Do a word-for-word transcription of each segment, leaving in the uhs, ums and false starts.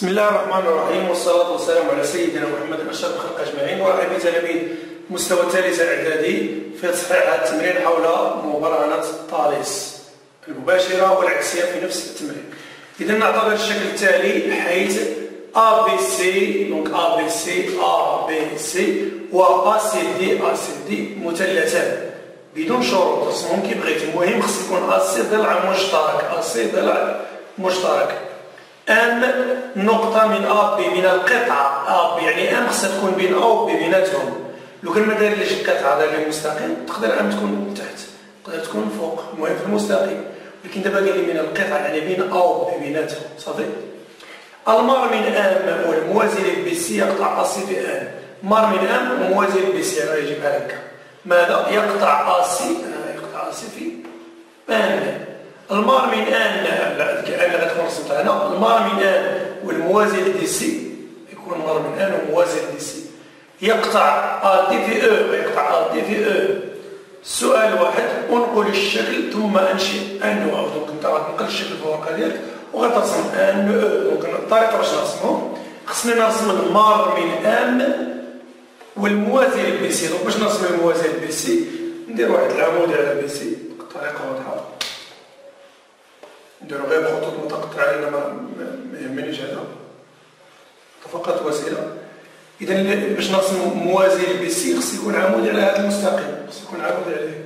بسم الله الرحمن الرحيم، والصلاة والسلام على سيدنا محمد أشرف الخلق أجمعين. وأرحب بتلاميذ مستوى الثالث الإعدادي في تصحيح هذا التمرين حول مبرهنة طاليس المباشرة والعكسية في نفس التمرين. إذا نعتبر الشكل التالي حيث A B C، دونك A B C A B C و A C D A C D مثلثان بدون شروط، رسمهم كي بغيتي، المهم خص يكون A C ضلع مشترك، A C ضلع مشترك. أن نقطة من أ من القطعة أ يعني أم خصها تكون بين أ و بي بيناتهم. لو كان ما داريليش القطعة دارلي المستقيم تقدر أم تكون تحت تقدر تكون فوق، المهم في المستقيم. لكن دابا قال لي من القطعة يعني بين أ و بي بيناتهم، صافي. المار من أم والموازي لبي سي يقطع أ سي في أن، مار من أم وموازي لبي سي راه يجيب هكا، ماذا يقطع أ سي يقطع أ سي في أن. المار من ان لا كان غتكون الرسمه هنا، المار من ان والموازي لدي سي يكون مار من ان وموازي لدي سي يقطع ا دي في او يقطع ا دي في او. سؤال واحد، انقل الشكل ثم انشئ ان او. دونك انت غتنقل الشكل في الورقه ديالك وغترسم ان او. دونك الطريقه باش نرسمهم خصني نرسم المار من ان والموازي لبي سي. دونك باش نرسم الموازي لبي سي ندير واحد العمود على بي سي، الطريقه واضحه، نديرو غير خطوط متقطعة لأن ما يهمنيش هذا، فقط وسيلة. إذا باش نرسم موازي لبي سي خص يكون عمود على هذا المستقيم، خص يكون عمود عليه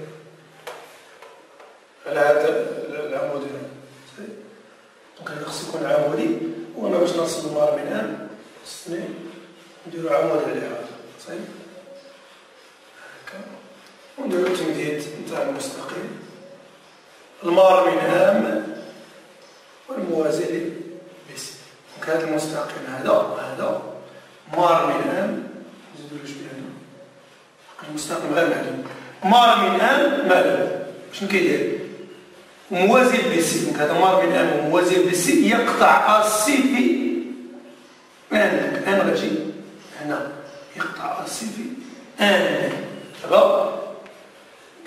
على هذا العمود هنا، صافي. دونك هذا خص يكون عمودي، وأنا باش نرسم المار من أن خصني نديرو عمود على هذا، صافي هكا، ونديرو التمديد نتاع المستقيم. المار من أن والموازي لبي سي. دونك هذا المستقيم هذا هذا مار من ان، نزيدولو شويه هنا، المستقيم غير معلوم، مار من ان معلوم شنو كيدير؟ موازي لبي سي. دونك هذا مار من ان وموازي لبي سي يقطع ا سي في ان. دونك ان غتجي هنا يقطع ا سي في ان. دابا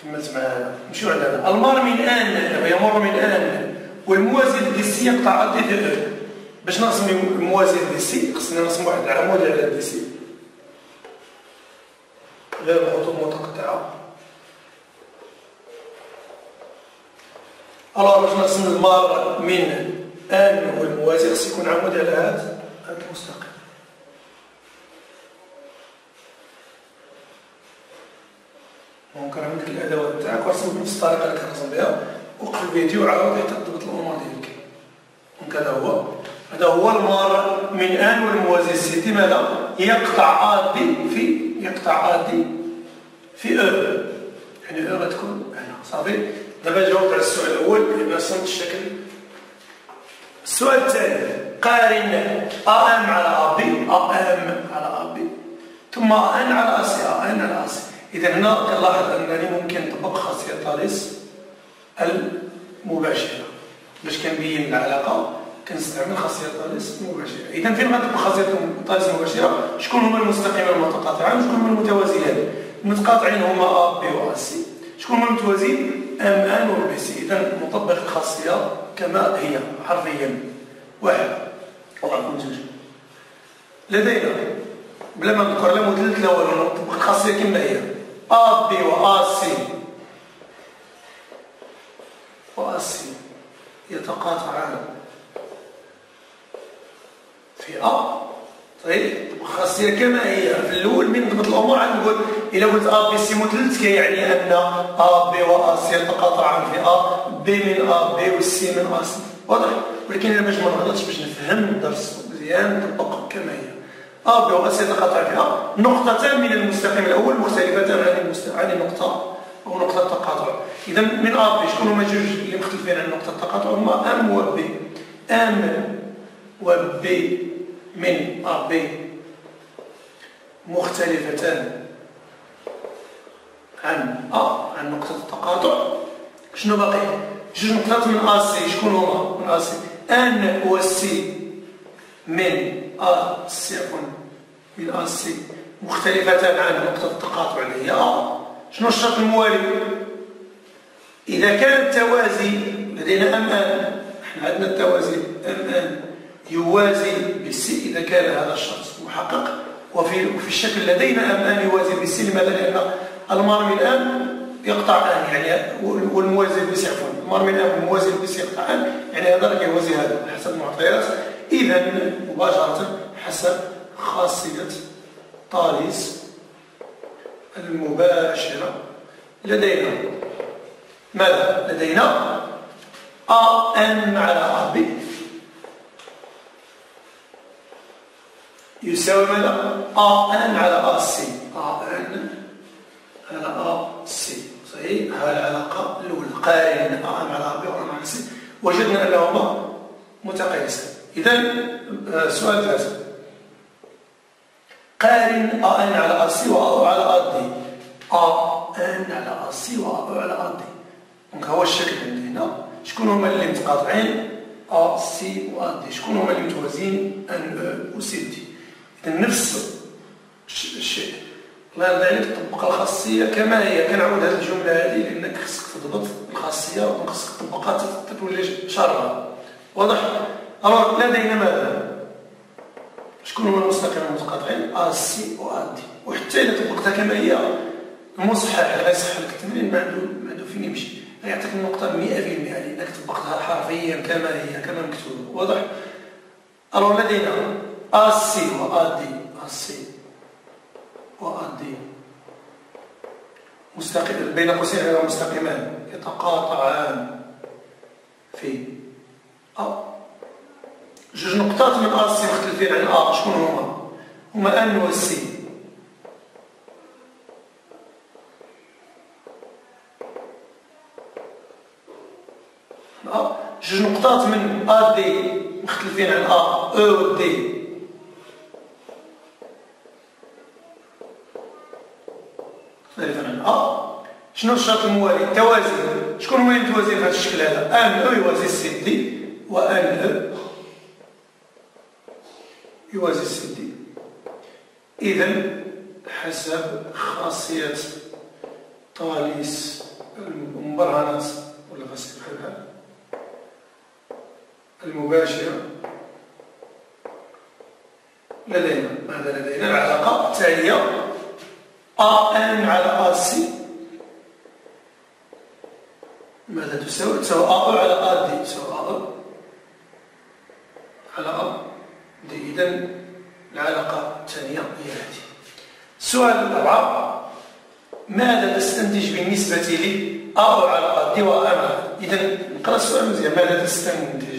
كملت معانا، نمشيو عندنا المار من ان، دابا يمر من ان والموازي لدي سي يقطع ا دي في او. باش نرسم الموازي لدي سي خصني نرسم واحد العمود على دي سي غير بخطوط متقطعة. الوغ باش نرسم المار من ان والموازي خص يكون عمود على هذا هذا المستقيم. دونك راه عندك الادوات تاعك ورسم بنفس الطريقة اللي كترسم بها، وقف الفيديو وعاود تضبط الامور ديالك. دونك هذا هو هذا هو المار من ان والموازي سيتي ماذا؟ يقطع ا دي في يقطع ا دي في او، يعني او غتكون هنا، صافي. دابا جاوبت على السؤال الاول لان رسمت الشكل. السؤال الثاني، قارن ا ام على ا بي ا ام على ا بي ثم ا ان على ا سي ا ان على ا سي. اذا هنا كنلاحظ انني ممكن نطبق خاصيه طاليس المباشرة. باش كنبين العلاقة كنستعمل خاصية طاليس المباشرة. إذا فين غنطبق خاصية طاليس المباشرة؟ شكون هما المستقيمان المتقاطعان وشكون هما المتوازيان؟ المتقاطعين هما أ بي و أ سي، شكون هما المتوازيين؟ أم أن و بي سي. إذا نطبق الخاصية كما هي حرفيا. واحد والله يكون جوج. لدينا بلا ما نذكر لا مثلث لا والو، نطبق الخاصية كما هي أ بي و أ سي وأسي يتقاطعان في أ. طيب خاصية كما هي في الأول من ضبط الأمور غنقول إلا قلت أ بي سي مثلث كيعني أن أ بي وأسي يتقاطعان في أ، بي من أ بي والسي من أ سي، واضح؟ ولكن أنا باش ما نغلطش باش نفهم الدرس مزيان نطبق كما هي أ بي وأسي يتقاطعان في أ. نقطتان من المستقيم الأول مختلفتان عن النقطة أو نقطة التقاطع. إذا من أ بي شكون هما جوج اللي مختلفين عن نقطة التقاطع؟ هما أم و بي. أم و بي من أ بي مختلفتان عن أ عن نقطة التقاطع. شنو باقي؟ جوج نقطات من أ سي، شكون هما؟ من أ سي أن و سي من أ سي من أ سي مختلفتان عن نقطة التقاطع اللي هي أ. شنو الشرط الموالي؟ إذا كان التوازي لدينا أم أن، حنا عندنا التوازي أم أن يوازي بالسي إذا كان هذا الشخص محقق، وفي في الشكل لدينا أمام يوازي بالسي. لماذا؟ لأن المرمي الآن يقطع آن، يعني والموازي بالسي عفوا المرمي الآن والموازي بالسي يقطع آن، يعني هذا يوازي هذا حسب المعطيات. إذا مباشرة حسب خاصية طاليس المباشرة لدينا ماذا؟ لدينا أ أن على أ ب يساوي ماذا؟ أ أن على أ سي، أ أن على أ سي، صحيح؟ هذه العلاقة الأولى القارنة أ أن على أ ب وأ على سي، وجدنا أنهما متقايسان. إذا سؤال ثلاثة، قارن أ أن على أ سي وأ على أ دي، أ أن على أ سي وأ على أ دي. دونك هو الشكل عندي هنا. شكون هما اللي متقاطعين؟ أ سي و أ دي. شكون هما اللي متوازيين؟ أن أو و سي دي. إذا نفس الشيء. الله يرضي عليك طبق الخاصية كما هي. كنعاود هذه الجملة هذه لأنك خصك تضبط الخاصية وخصك تطبقها حتى تولي شارها. واضح؟ ألوغ لدينا ماذا؟ شكون هما المستقيمين المتقاطعين؟ أ سي و أ دي. وحتى إذا طبقتها كما هي المصحح غيصح لك التمرين ما عنده ما عنده فين يمشي. يعطيك النقطة مئة بالمئة لأنك طبقتها حرفيا كما هي كما مكتوبة، واضح؟ ألوغ لدينا أ سي و أ دي، أ سي و أ دي مستقيم بين قوسين هما مستقيمان يتقاطعان في أ. جوج نقطات من أ سي مختلفين عن أ، شكون هما؟ هما أن و سي. جوج نقطات من أ دي مختلفين عن أ، أو دي. مختلفين عن أ. شنو الشرط الموالي؟ التوازي. شكون هما اللي متوازيين في هذا الشكل هذا؟ أن أو يوازي سي دي، وأن أو يوازي سي دي. إذا حسب خاصية طاليس المبرهنات ولا خاصية بحال المباشرة لدينا ماذا؟ لدينا العلاقة التالية أ أن على أ سي ماذا تساوي؟ تساوي أ على أ دي، تساوي أ على أ دي. إذا العلاقة التالية هي هذه. السؤال الرابع، ماذا تستنتج بالنسبة لي أ على أ دي وأ على أ دي؟ إذا نقرأ السؤال مزيان، ماذا تستنتج؟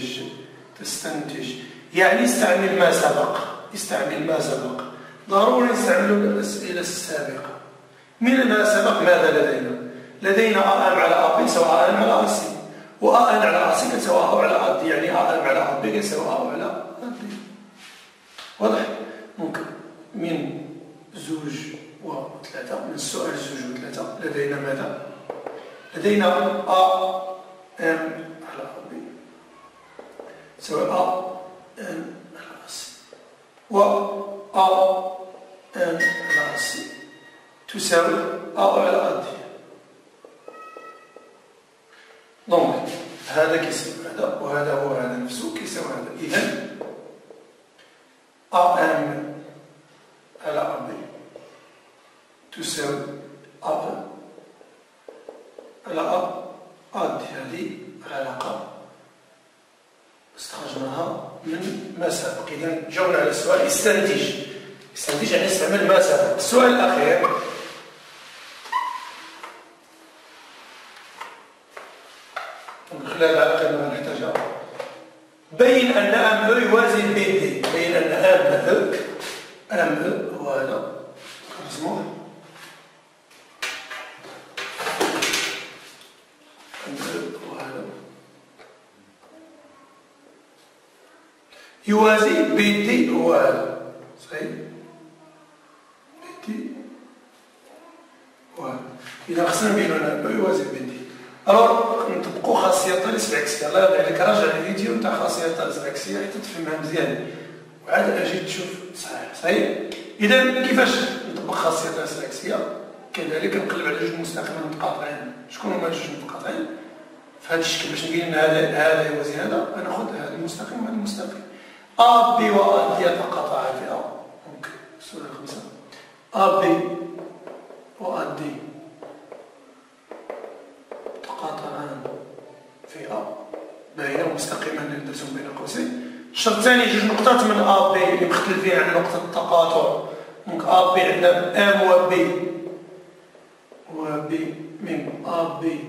تستنتج يعني استعمل ما سبق، استعمل ما سبق، ضروري نستعمل الأسئلة السابقة. من ما سبق ماذا لدينا؟ لدينا أ أم على أ بي سواء أ أم على أ سي، وأ أم على أ سي سواء أو على أ دي، يعني أ أم على أ بي سواء أو على أ دي. واضح؟ ممكن من زوج وثلاثة، من السؤال زوج وثلاثة لدينا ماذا؟ لدينا أ أم سواء أ أن على أ سي، و أ أن على أ سي تساوي أ على أ دي. دونك هذا كيساوي هذا، وهذا هو هذا نفسه كيساوي هذا. إذا أ أن على أ دي تساوي أ على أ دي. هذه علاقة استخرجناها من ما سبق. إذا جاوبنا على السؤال استنتج، استنتج يعني استعمل ما سبق. السؤال الأخير، من خلال العلاقة اللي نحتاجها، بين أن أم أو يوازي ب دي، بين أن أم أو أم أو هو هذا نرسموه يوازي ب دي هو هذا، صحيح؟ ب دي هو هذا. إذا خصنا نبينو أنه يوازي ب دي. ألوغ نطبقو خاصية طاليس العكسية. الله يرضي عليك راجع الفيديو نتاع خاصية طاليس العكسية حتى تفهمها مزيان، وعاد أجي تشوف صحيح صحيح؟ إذا كيفاش نطبق خاصية طاليس العكسية؟ كذلك نقلب على جوج مستقيمين متقاطعين. شكون هما جوج متقاطعين؟ في هذا الشكل باش نبين أن هذا هذا يوازي هذا، ناخذ هذا المستقيم وهذا المستقيم. أبي وأنت يتقطع في الأرض. ممكن السورة الخمسة. أبي وأنت تقاطعان في الأرض. باهية مستقيما ندرسهم بين قوسين. الشرط الثاني جوج نقطات من أبي اللي مختلفين عن نقطة التقاطع. دونك أبي عندنا أم وبي. وبي من أبي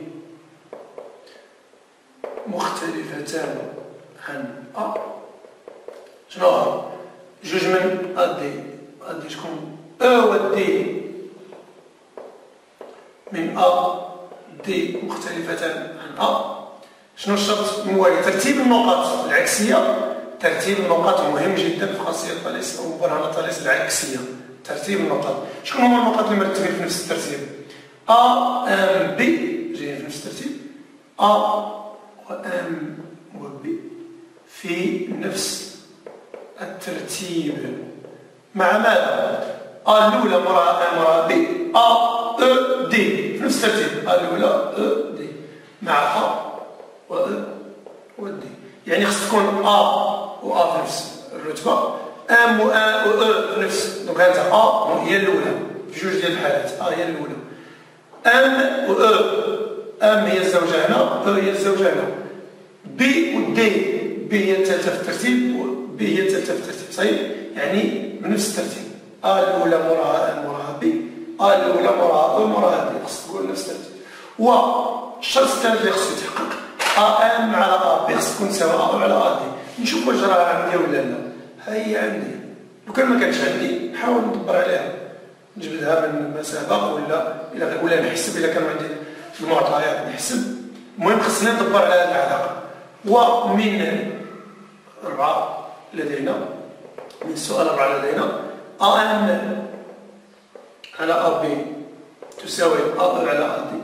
مختلفتان عن أ. شنو جوج من أدي أدي شكون أ ودي من أ دي مختلفتان عن أ. شنو الشرط الموالي؟ ترتيب النقط العكسية. ترتيب النقط مهم جدا في خاصية طاليس أو برهنة طاليس العكسية. ترتيب النقط. شكون هما النقط اللي مرتبين في نفس الترتيب؟ أ أم بي جايين في نفس الترتيب. أ وأم وبي في نفس الترتيب مع ماذا؟ أ الأولى مراء مراء بي. أ أ دي في نفس الترتيب. أ الأولى أ دي مع أ و أ و دي. يعني خص تكون أ و أ في نفس الرتبة. أم و أ و أ في نفس. دونك هانت أ هي الأولى في جوج ديال الحالات. أ هي الأولى. أم و أ. أم هي الزوجة هنا، أ هي الزوجة هنا. بي و دي. بي هي الثالثة في الترتيب. بي هي الثالثة في الترتيب. صحيح؟ يعني بنفس الترتيب. أ الأولى مراها أ مراها بي. أ الأولى مراها أ مراها بي. خص تكون نفس الترتيب. و الشرط الثالث اللي خصو يتحقق أ أم على أ بي. خص تكون سواء على أ دي. نشوف واش راها عندي ولا لا. ها هي عندي. لو كان ما كانتش عندي نحاول ندبر عليها. نجبدها من ما سبق ولا إلى غير ولا نحسب إلا كان عندي المعطيات نحسب. المهم خصنا ندبر على هذه العلاقة. ومن أربعة لدينا من سؤال أربعة لدينا أ أم على أ بي تساوي أ على أ دي.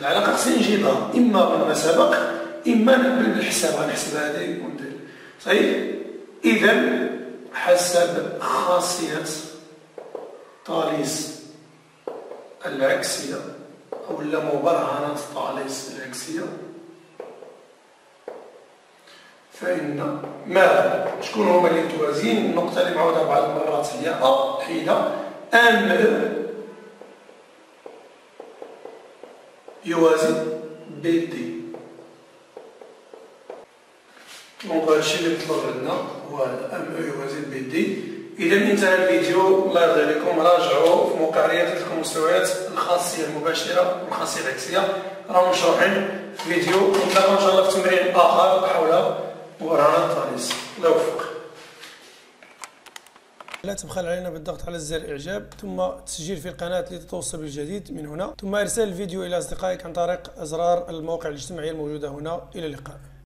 العلاقة خصني نجيبها إما من ما سبق إما بالحساب. غنحسب هذه وندير صحيح؟ إذا حسب خاصية طاليس العكسية أو مبرهنة طاليس العكسية فإن ما شكون هما اللي متوازين؟ النقطة اللي معودة بعض المرات هي أ حيد أم يوازي بي دي. دونك هادشي اللي مطلوب عندنا هو الأم يوازي بي دي. إذا انتهى الفيديو. الله يرضي عليكم. راجعوا في موقع رياضة المستويات الخاصية المباشرة والخاصية العكسية، راهم مشروحين في فيديو. ونتلاقاو إن شاء الله في تمرين آخر حول برهنة طاليس. الله يوفق. لا تبخل علينا بالضغط على زر إعجاب ثم التسجيل في القناة لتتوصل بالجديد من هنا، ثم إرسال الفيديو إلى أصدقائك عن طريق أزرار المواقع الاجتماعية الموجودة هنا. إلى اللقاء.